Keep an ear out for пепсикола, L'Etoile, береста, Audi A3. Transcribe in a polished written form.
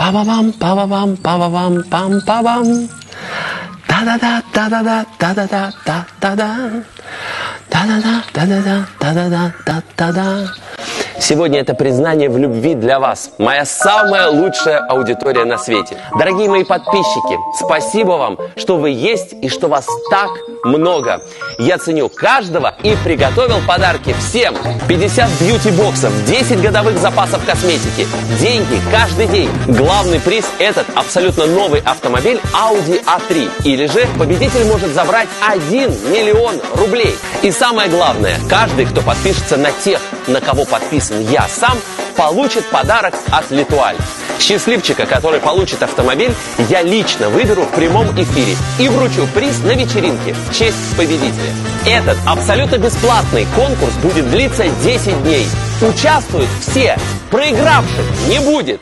빠바밤 빠바밤 빠바밤 빰빠밤 다다다 다다다 다다다 다다다 다다다 다다다 다다다 다다다. Сегодня это признание в любви для вас. Моя самая лучшая аудитория на свете. Дорогие мои подписчики, спасибо вам, что вы есть и что вас так много. Я ценю каждого и приготовил подарки всем. 50 бьюти-боксов, 10 годовых запасов косметики, деньги каждый день. Главный приз – этот абсолютно новый автомобиль Audi A3. Или же победитель может забрать 1 миллион рублей. И самое главное, каждый, кто подпишется на тех, на кого подписан я сам, получит подарок от L'Etoile. Счастливчика, который получит автомобиль, я лично выберу в прямом эфире и вручу приз на вечеринке в честь победителя. Этот абсолютно бесплатный конкурс будет длиться 10 дней. Участвуют все, проигравших не будет.